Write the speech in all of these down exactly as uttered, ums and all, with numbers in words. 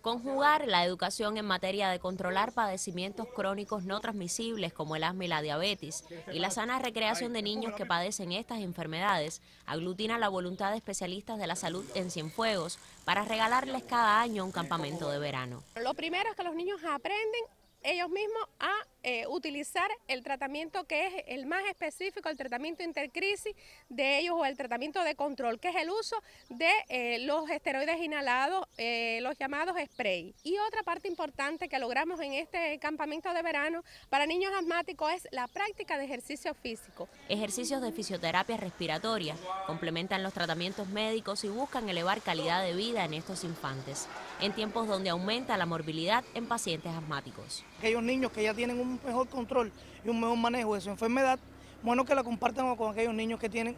Conjugar la educación en materia de controlar padecimientos crónicos no transmisibles como el asma y la diabetes y la sana recreación de niños que padecen estas enfermedades aglutina la voluntad de especialistas de la salud en Cienfuegos para regalarles cada año un campamento de verano. Lo primero es que los niños aprenden ellos mismos a eh, utilizar el tratamiento que es el más específico, el tratamiento intercrisis de ellos o el tratamiento de control, que es el uso de eh, los esteroides inhalados, eh, los llamados spray. Y otra parte importante que logramos en este campamento de verano para niños asmáticos es la práctica de ejercicio físico. Ejercicios de fisioterapia respiratoria complementan los tratamientos médicos y buscan elevar calidad de vida en estos infantes, en tiempos donde aumenta la morbilidad en pacientes asmáticos. Aquellos niños que ya tienen un mejor control y un mejor manejo de su enfermedad, bueno, que la compartan con aquellos niños que tienen,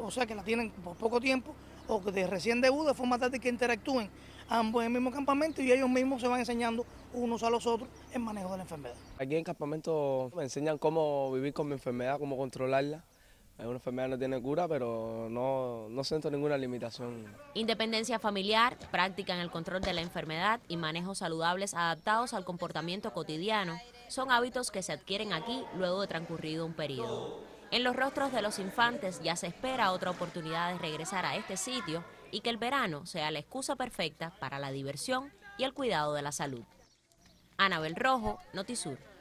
o sea, que la tienen por poco tiempo o que de recién debut, de forma tal de que interactúen ambos en el mismo campamento y ellos mismos se van enseñando unos a los otros el manejo de la enfermedad. Aquí en el campamento me enseñan cómo vivir con mi enfermedad, cómo controlarla. Una enfermedad no tiene cura, pero no, no siento ninguna limitación. Independencia familiar, práctica en el control de la enfermedad y manejos saludables adaptados al comportamiento cotidiano son hábitos que se adquieren aquí luego de transcurrido un periodo. En los rostros de los infantes ya se espera otra oportunidad de regresar a este sitio y que el verano sea la excusa perfecta para la diversión y el cuidado de la salud. Anabel Rojo, NotiSur.